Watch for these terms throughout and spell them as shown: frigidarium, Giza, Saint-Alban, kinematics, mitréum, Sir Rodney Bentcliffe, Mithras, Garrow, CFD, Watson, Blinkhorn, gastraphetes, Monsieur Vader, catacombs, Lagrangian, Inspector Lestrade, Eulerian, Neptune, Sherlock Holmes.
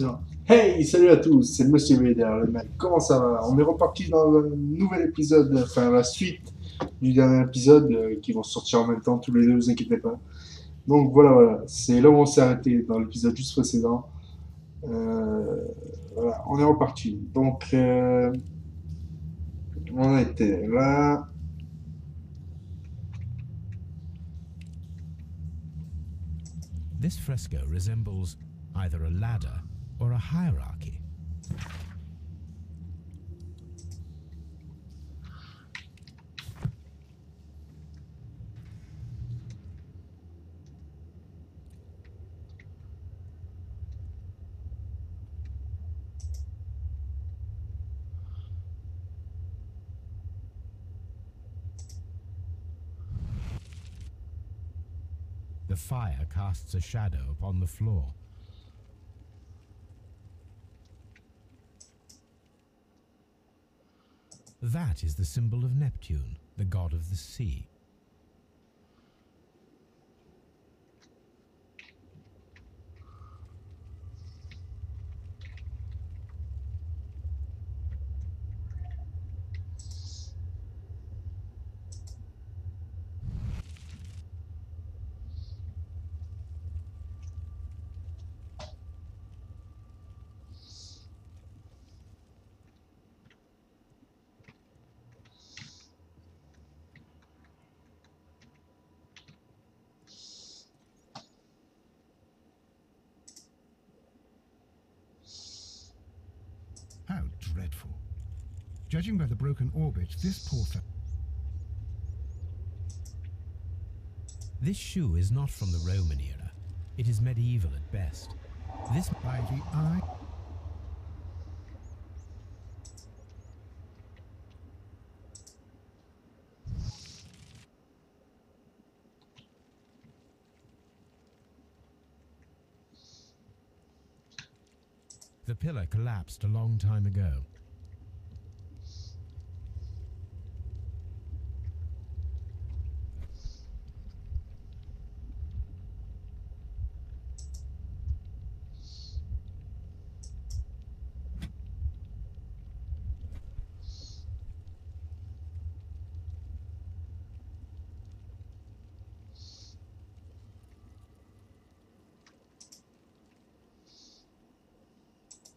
Genre, hey, salut à tous, c'est Monsieur Vader, le mec, comment ça va? On est reparti dans le nouvel épisode, enfin la suite du dernier épisode, qui vont sortir en même temps tous les deux, vous inquiétez pas. Donc voilà, c'est là où on s'est arrêté dans l'épisode juste précédent. Voilà, on est reparti. Donc, on était là. This fresco resembles either a ladder or a hierarchy. The fire casts a shadow upon the floor. That is the symbol of Neptune, the god of the sea. Dreadful. Judging by the broken orbit, this poor fellow. This shoe is not from the Roman era. It is medieval at best. This by the eye. The pillar collapsed a long time ago.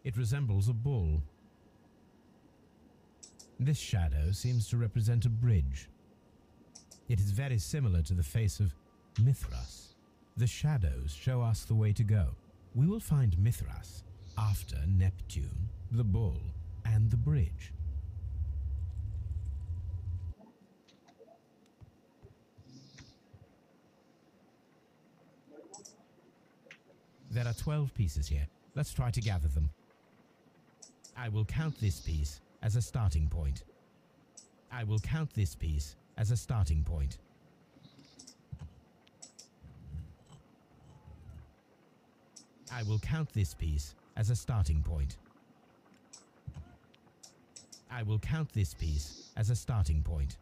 It resembles a bull. This shadow seems to represent a bridge. It is very similar to the face of Mithras. The shadows show us the way to go. We will find Mithras after Neptune, the bull, and the bridge. There are 12 pieces here. Let's try to gather them. I will count this piece as a starting point. I will count this piece as a starting point. I will count this piece as a starting point. I will count this piece as a starting point.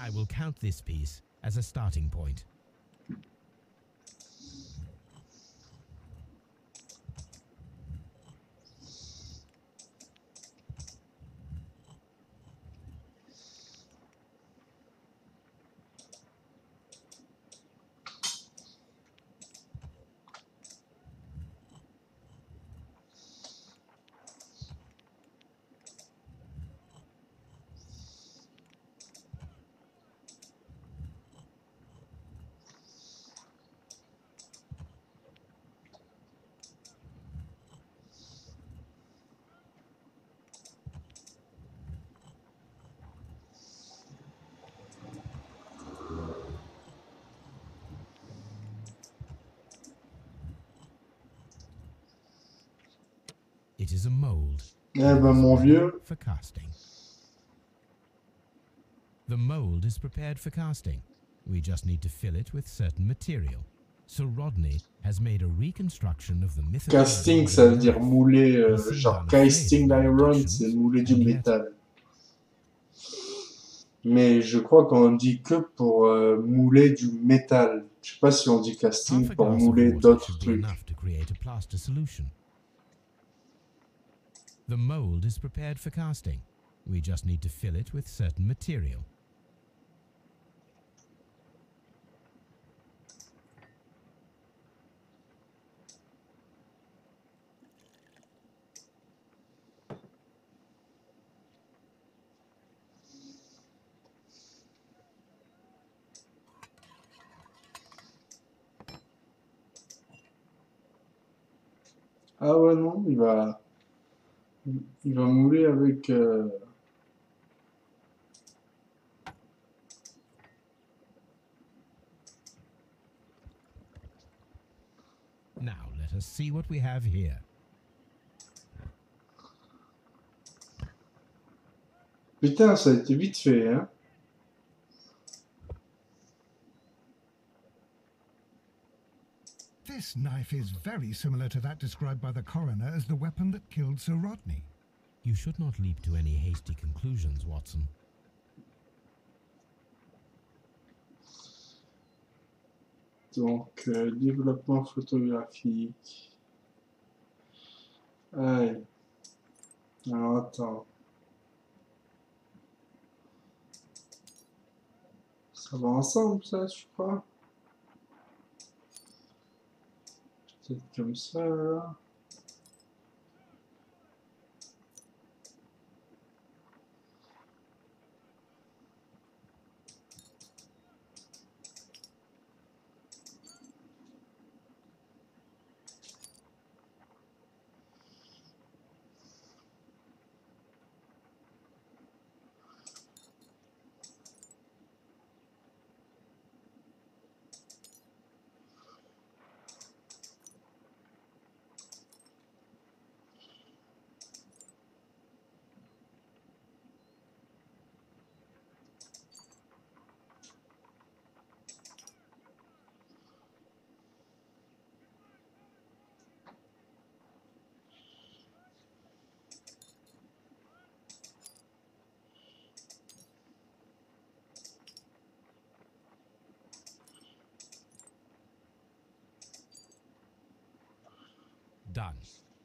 I will count this piece as a starting point. It is a mold. Eh ben, mon vieux. For casting. The mold is prepared for casting. We just need to fill it with certain material. Sir Rodney has made a reconstruction of the myth. Casting, ça veut dire mouler, genre casting d'iron, c'est mouler du métal. mais je crois qu'on dit que pour mouler du métal. Je sais pas si on dit casting pour mouler d'autres trucs. The mold is prepared for casting. We just need to fill it with certain material. Ah ouais non, il va mouler avec Now let us see what we have here. Putain, ça a été vite fait, hein. This knife is very similar to that described by the coroner as the weapon that killed Sir Rodney. You should not leap to any hasty conclusions, Watson. Donc, développement photographique. Allez. Alors, attends. Ça va ensemble, ça, je crois. Peut-être comme ça, là. Done.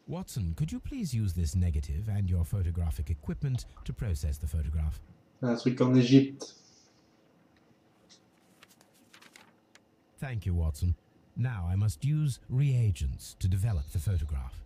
Watson, could you please use this negative and your photographic equipment to process the photograph? Un truc en Égypte. Thank you, Watson. Now I must use reagents to develop the photograph.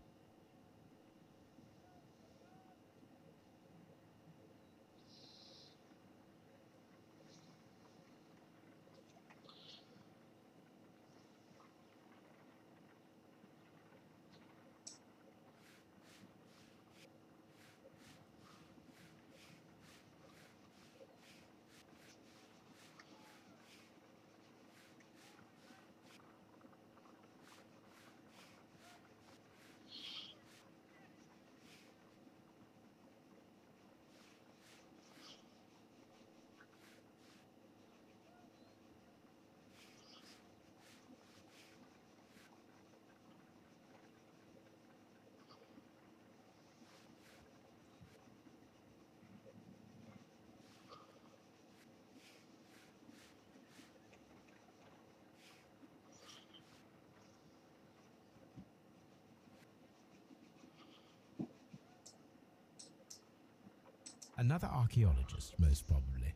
Another archaeologist, most probably.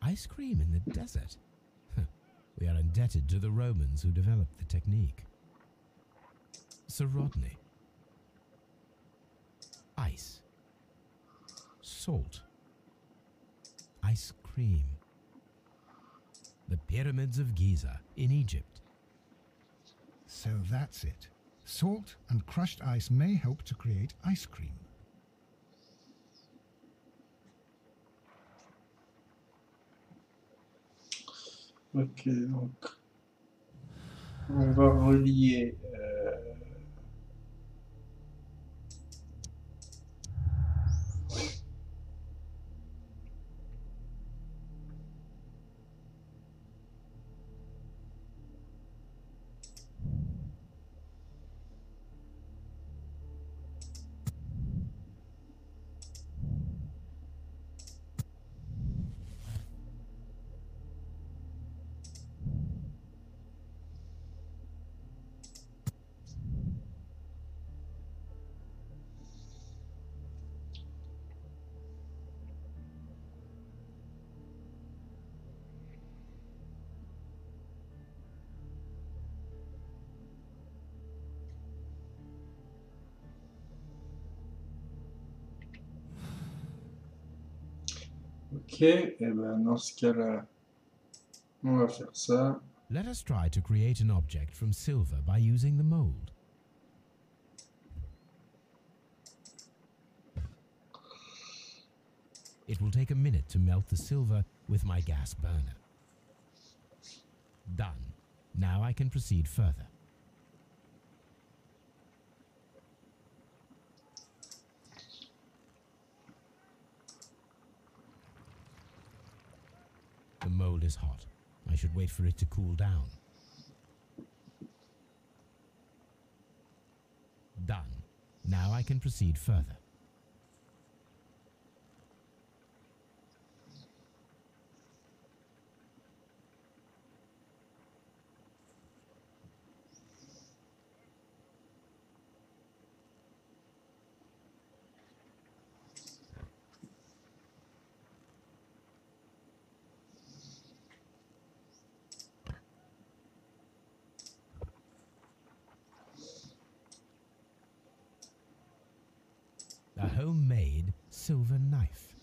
Ice cream in the desert? We are indebted to the Romans who developed the technique. Sir Rodney. Ice. Salt. Ice cream. The pyramids of Giza in Egypt. So that's it. Salt and crushed ice may help to create ice cream. Ok, donc on va relier Ok, et ben dans ce cas-là, on va faire ça. Let us try to create an object from silver by using the mold. It will take a minute to melt the silver with my gas burner. Done. Now I can proceed further. The mold is hot. I should wait for it to cool down. Done. Now I can proceed further. A homemade silver knife.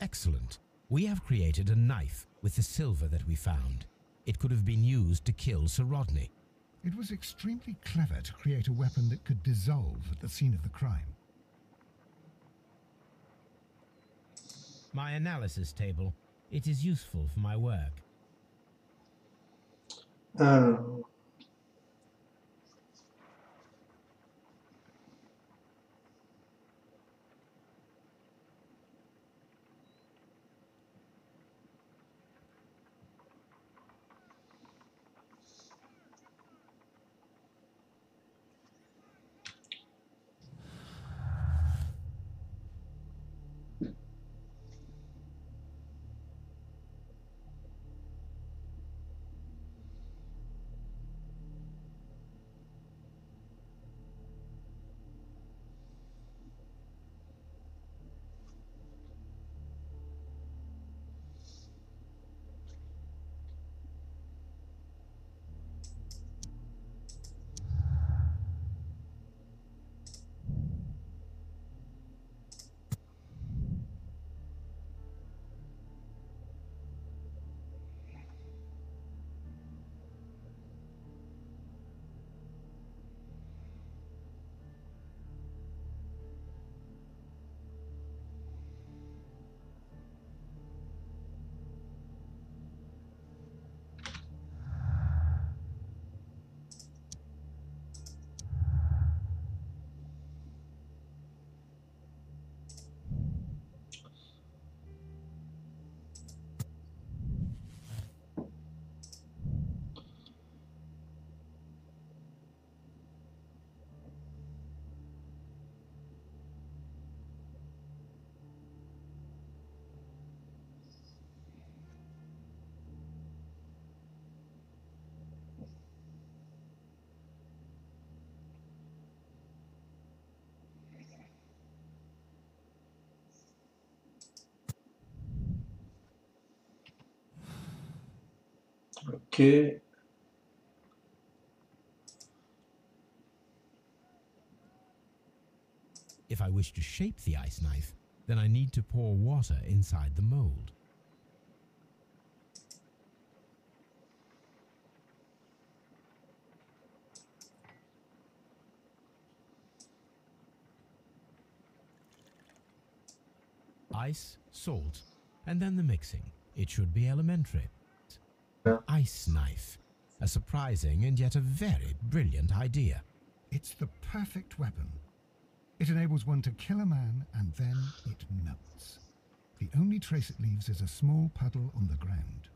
Excellent. We have created a knife with the silver that we found. It could have been used to kill Sir Rodney. It was extremely clever to create a weapon that could dissolve at the scene of the crime. My analysis table. It is useful for my work. Okay. If I wish to shape the ice knife, then I need to pour water inside the mold. Ice, salt, and then the mixing. It should be elementary. Ice knife. A surprising and yet a very brilliant idea. It's the perfect weapon. It enables one to kill a man and then it melts. The only trace it leaves is a small puddle on the ground.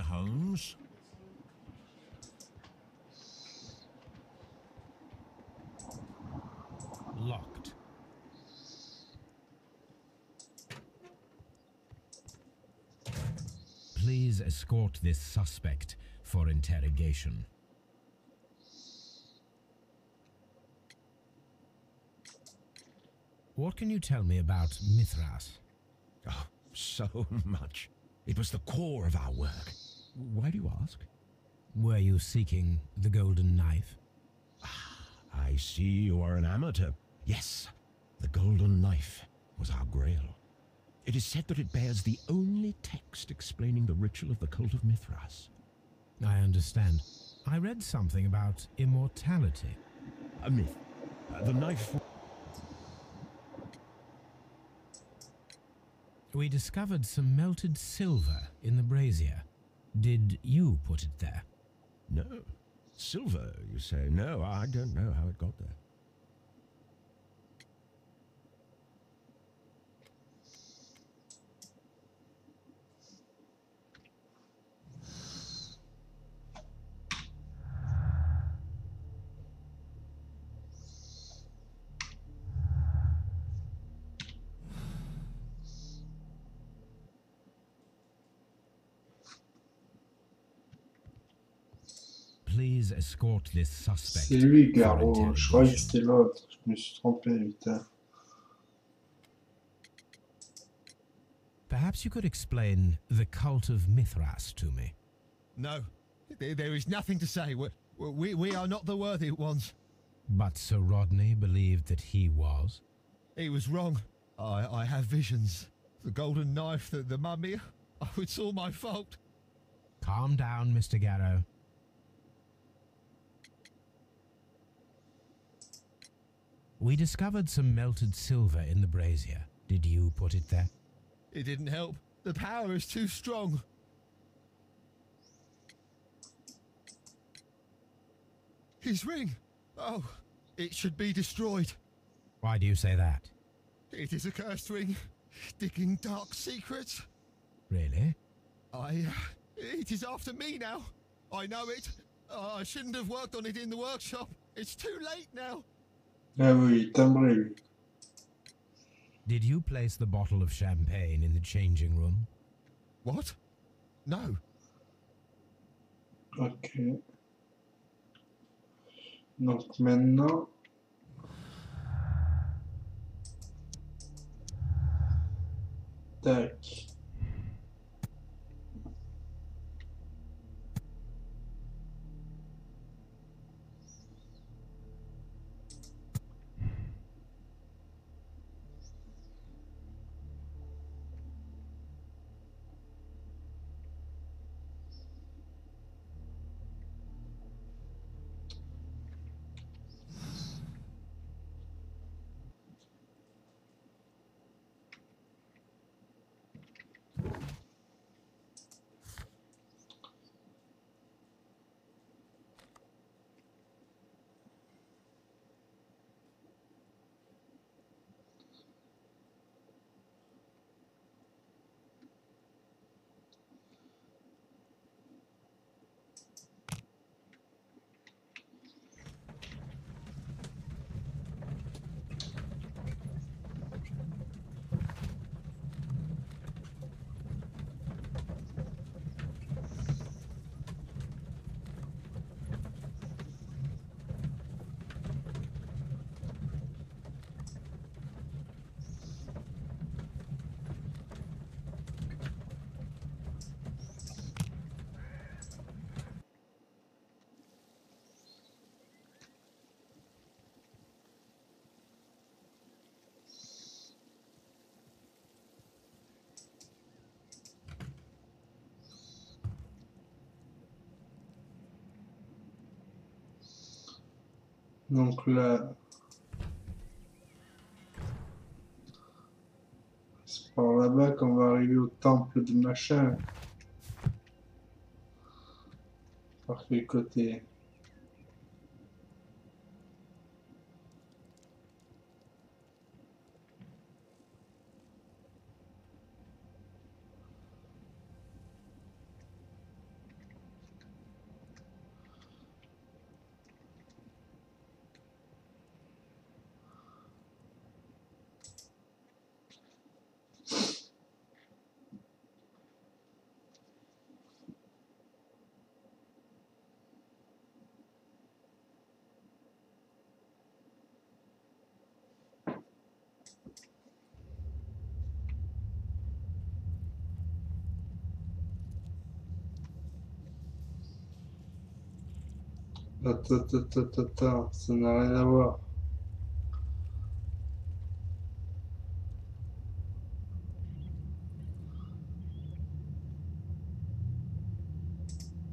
Mr. Holmes. Locked. Please escort this suspect for interrogation. What can you tell me about Mithras? Oh, so much. It was the core of our work. Why do you ask? Were you seeking the golden knife? Ah, I see you are an amateur. Yes, the golden knife was our grail. It is said that it bears the only text explaining the ritual of the cult of Mithras. I understand. I read something about immortality. A myth. The knife... We discovered some melted silver in the brazier. Did you put it there? No. Silver, you say? No, I don't know how it got there. Please escort this suspect. C'est lui, Garrow. Je crois que c'était l'autre. Je me suis trompé, putain. Perhaps you could explain the cult of Mithras to me. No, there is nothing to say. We are not the worthy ones. But Sir Rodney believed that he was. He was wrong. I have visions. The golden knife, the mummy. Oh, it's all my fault. Calm down, Mr. Garrow. We discovered some melted silver in the brazier. Did you put it there? It didn't help. The power is too strong. His ring! Oh, it should be destroyed. Why do you say that? It is a cursed ring, digging dark secrets. Really? It is after me now. I know it. I shouldn't have worked on it in the workshop. It's too late now. Ah oui, timbré. Did you place the bottle of champagne in the changing room? What? No. Ok. Donc maintenant... Tac. Donc là, c'est par là-bas qu'on va arriver au temple de machin. Par quel côté? Attends, ça n'a rien à voir.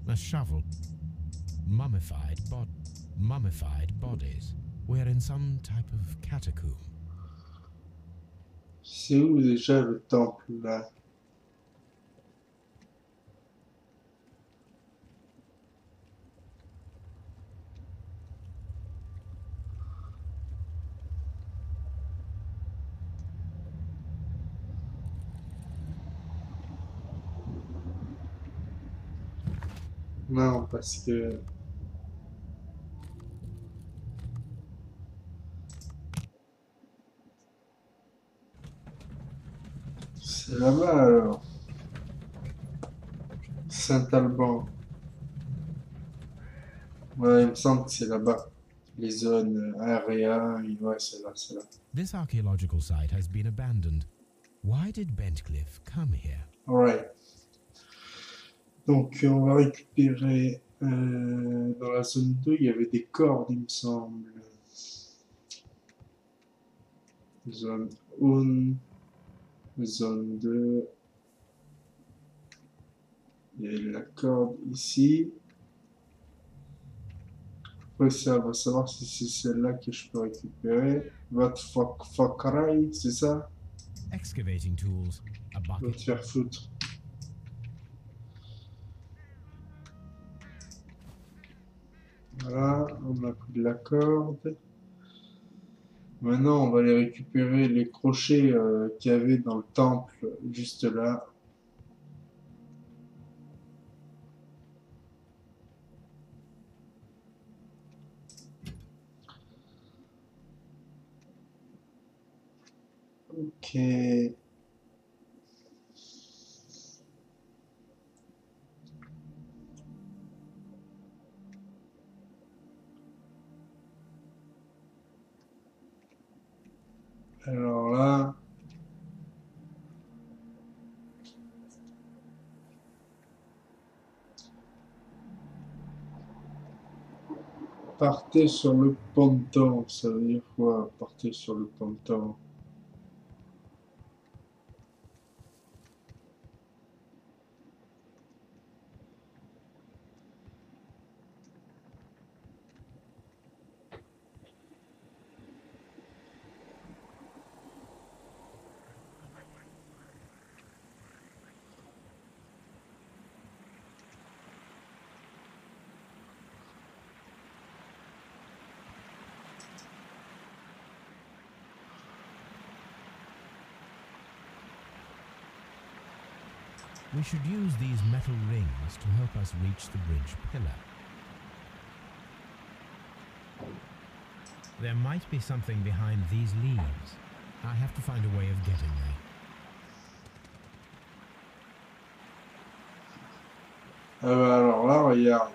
A shovel. Mummified bodies. We're in some type of catacomb. C'est où déjà le temple là? Non, parce que... C'est là-bas alors. Saint-Alban. Ouais, il me semble que c'est là-bas. Les zones area, ouais, c'est là, c'est là. This archaeological site has been abandoned. Why did Bentcliffe come here? All right. Donc on va récupérer dans la zone 2, il y avait des cordes il me semble. Zone 1, zone 2, il y a la corde ici. Après ça, on va savoir si c'est celle-là que je peux récupérer. Votre fuckery, c'est ça? Excavating tools, a bucket. On va te faire foutre. Voilà, on a pris de la corde. Maintenant, on va aller récupérer les crochets qu'il y avait dans le temple, juste là. Ok. Alors là, partez sur le ponton, ça veut dire quoi? Partez sur le ponton. We should use these metal rings to help us reach the bridge pillar. There might be something behind these leaves. I have to find a way of getting there. Alors là, regarde.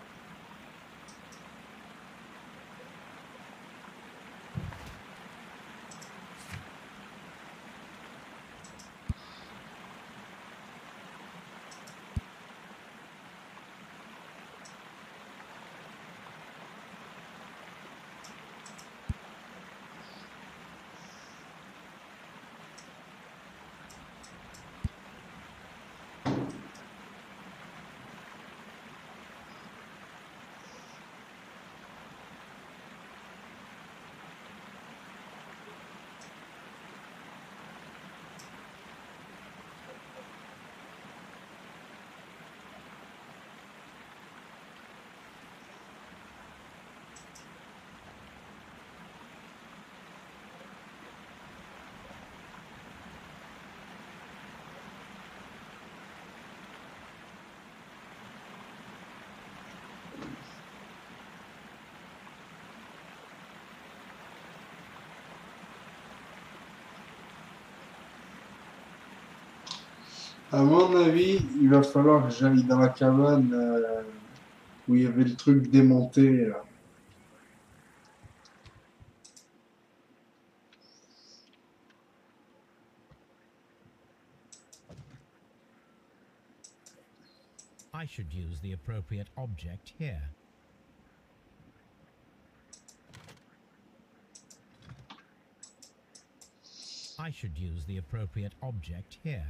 À mon avis, il va falloir que j'aille dans la cabane où il y avait le truc démonté. Là. I should use the appropriate object here. I should use the appropriate object here.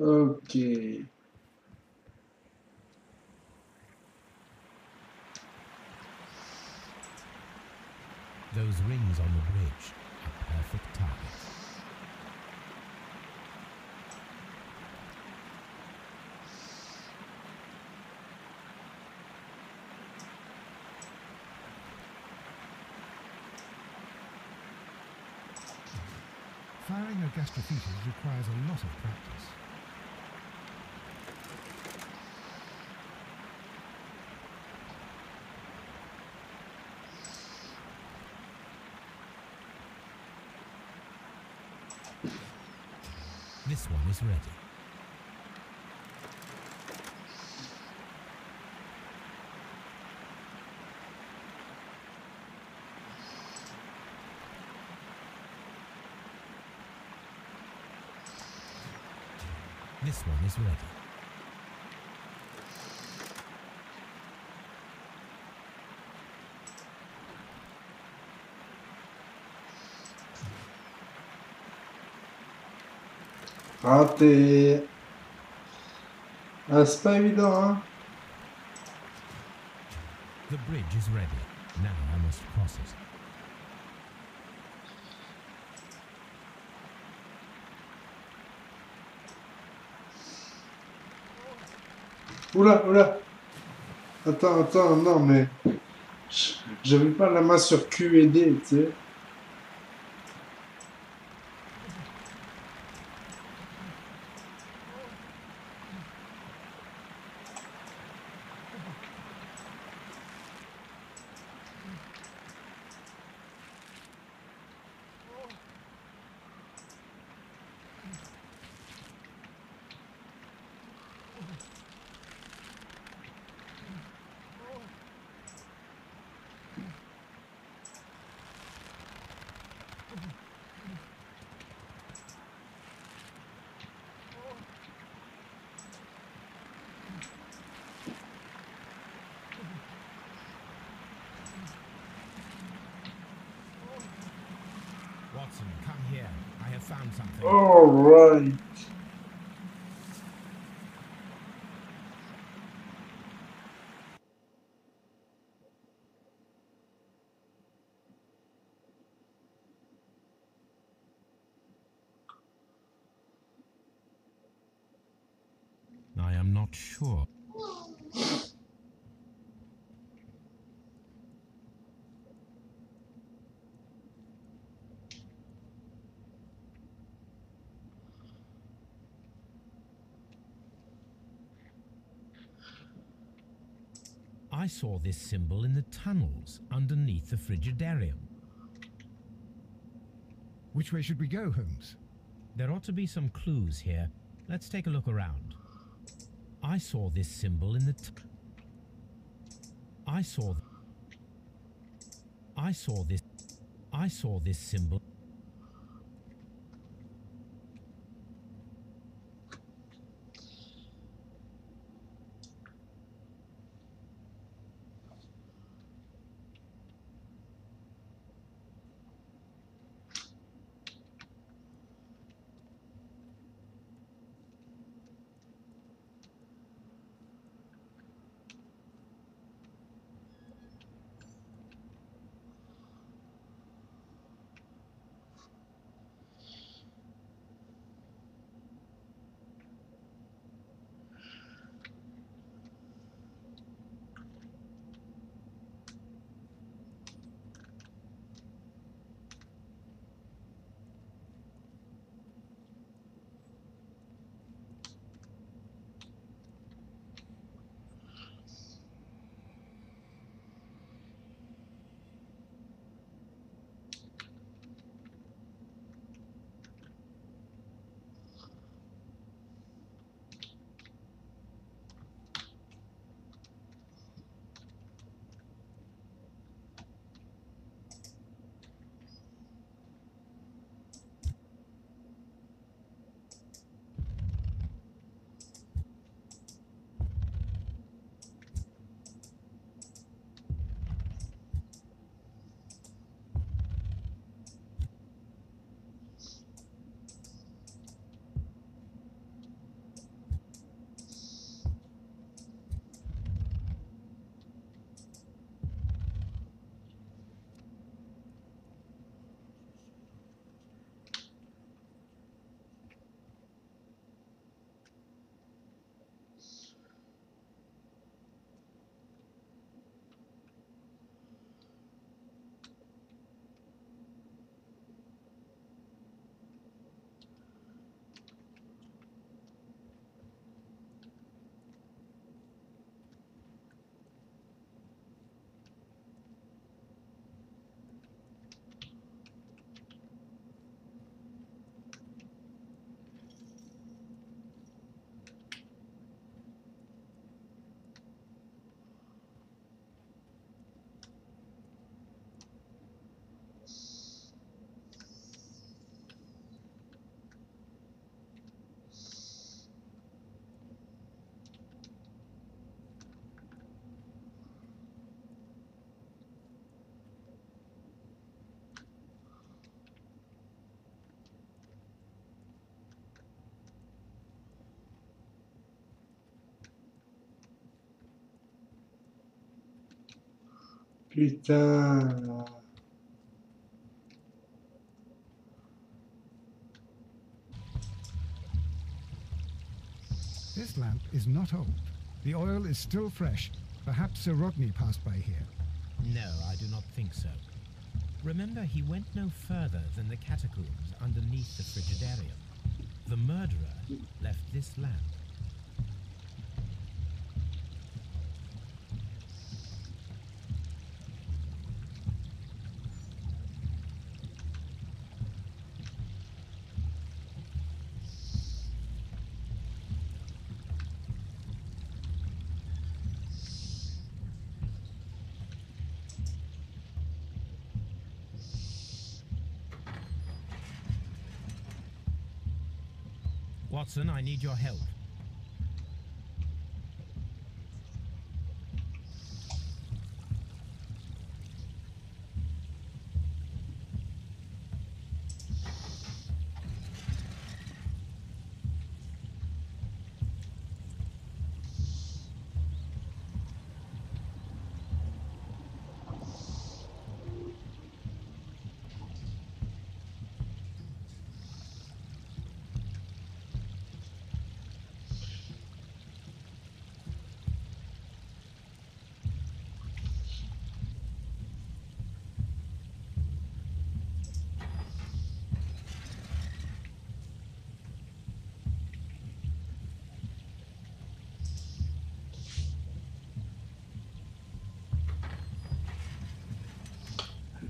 Okay. Those rings on the bridge are perfect targets. Firing a gastraphetes requires a lot of practice. This one is ready. This one is ready. Raté. Ah, c'est pas évident, hein. The bridge is ready. Now I must cross it. Oula, oula. Attends, attends, non mais... J'avais pas la main sur Q et D, tu sais. Watson, come here. I have found something. All right. I am not sure. I saw this symbol in the tunnels underneath the frigidarium. Which way should we go, Holmes? There ought to be some clues here. Let's take a look around. I saw this symbol in the I saw this symbol. Putain. This lamp is not old. The oil is still fresh. Perhaps Sir Rodney passed by here. No, I do not think so. Remember, he went no further than the catacombs underneath the frigidarium. The murderer left this lamp. Watson, I need your help.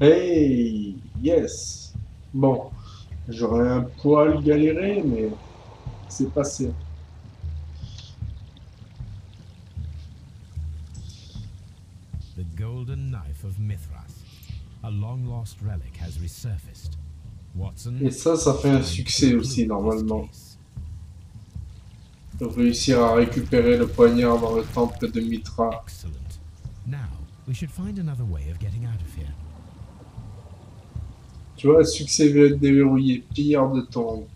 Hey, yes. Bon, j'aurais un poil galéré, mais c'est passé. The golden knife of Mithras, a long-lost relic, has resurfaced. Watson. Et ça fait un succès aussi normalement. De réussir à récupérer le poignard dans le temple de Mithras. Excellent. Now we should find another way of getting out of here. Tu vois, succès déverrouillé, pillard de tombe.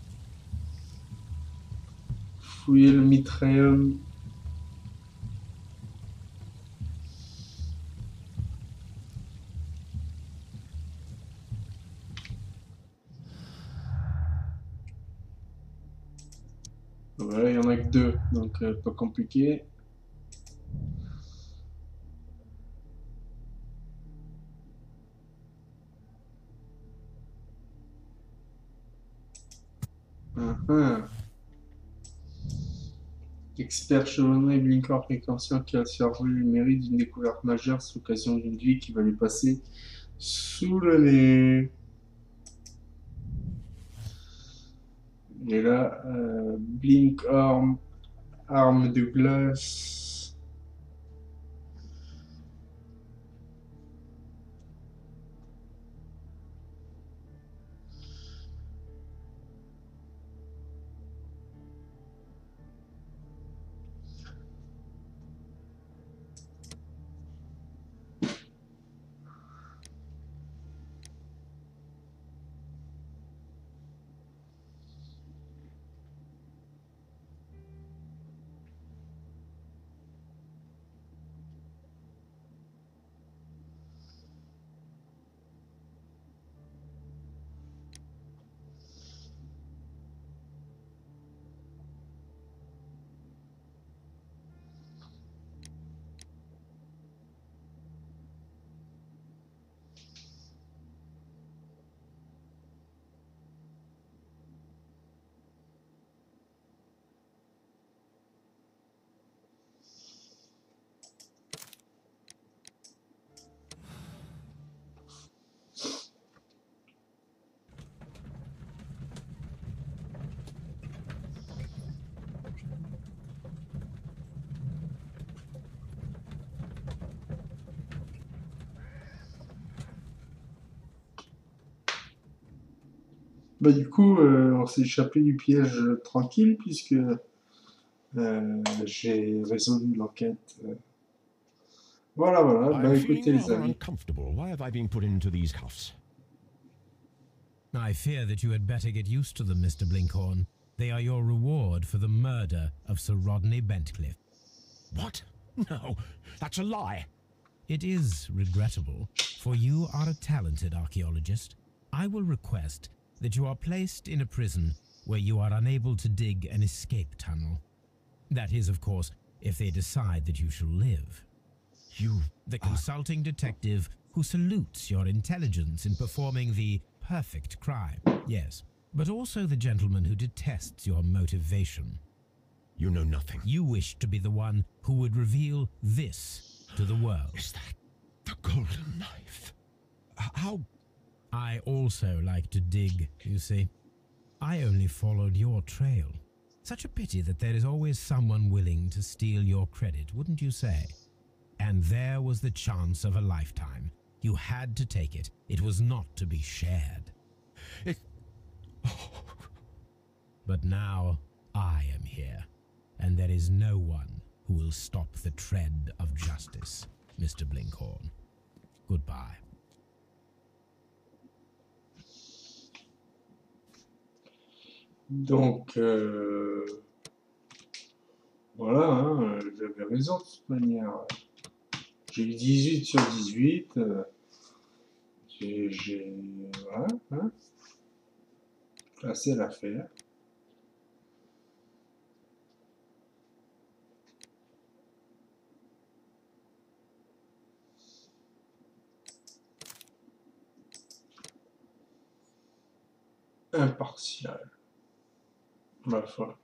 Fouiller le mitréum. Voilà, il n'y en a que deux, donc pas compliqué. Expert chevronné, Blinkhorn conscient qui a servi le mérite d'une découverte majeure sous l'occasion d'une vie qui va lui passer sous le nez. Et là, Blinkhorn, arme de glace. Bah du coup, on s'est échappé du piège tranquille puisque j'ai résolu l'enquête. Voilà, voilà. Bah écoutez les amis. Why have I been put into these cuffs? I fear that you had better get used to them, Mr. Blinkhorn. They are your reward for the murder of Sir Rodney Bentcliffe. What? No, that's a lie. It is regrettable, for you are a talented archaeologist. I will request that you are placed in a prison where you are unable to dig an escape tunnel. That is, of course, if they decide that you shall live. You, the consulting detective who salutes your intelligence in performing the perfect crime, yes, but also the gentleman who detests your motivation. You know nothing. You wish to be the one who would reveal this to the world. Is that the golden knife? How? I also like to dig, you see. I only followed your trail. Such a pity that there is always someone willing to steal your credit, wouldn't you say? And there was the chance of a lifetime. You had to take it. It was not to be shared. It... Oh. But now I am here, and there is no one who will stop the tread of justice, Mr. Blinkhorn. Goodbye. Donc, voilà, hein, j'avais raison de toute manière. J'ai eu 18 sur 18. Voilà, hein. Classé l'affaire. Impartial. Ma foi.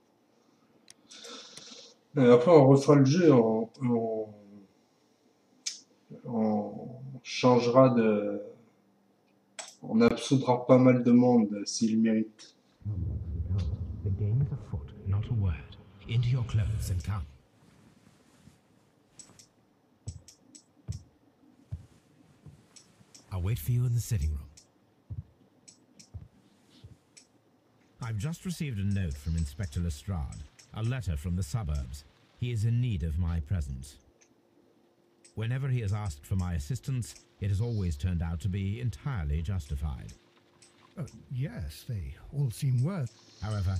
Après, on refera le jeu, on changera de... On absoudra pas mal de monde s'il mérite. The game is afoot, not a word. Into your clothes and come. I'll wait for you in the sitting room. I've just received a note from Inspector Lestrade, a letter from the suburbs. He is in need of my presence. Whenever he has asked for my assistance, it has always turned out to be entirely justified. Yes, they all seem worth. However...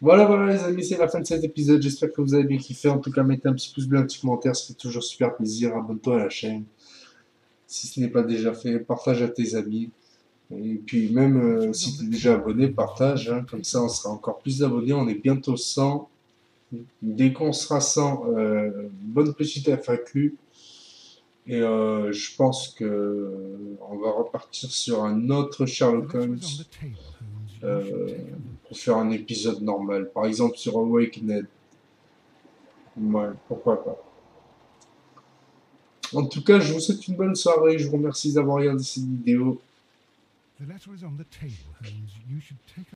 Voilà les amis, c'est la fin de cet épisode. J'espère que vous avez bien kiffé. En tout cas, mettez un petit pouce bleu, un petit commentaire, ça fait toujours super plaisir. Abonne-toi à la chaîne, si ce n'est pas déjà fait. Partage à tes amis. Et puis même si tu es déjà abonné, partage, hein, comme ça on sera encore plus abonnés, on est bientôt 100, dès qu'on sera 100, bonne petite FAQ, et je pense que on va repartir sur un autre Sherlock Holmes, pour faire un épisode normal, par exemple sur Awakened, ouais, pourquoi pas. En tout cas, je vous souhaite une bonne soirée, je vous remercie d'avoir regardé cette vidéo. The letter is on the table, Holmes. You should take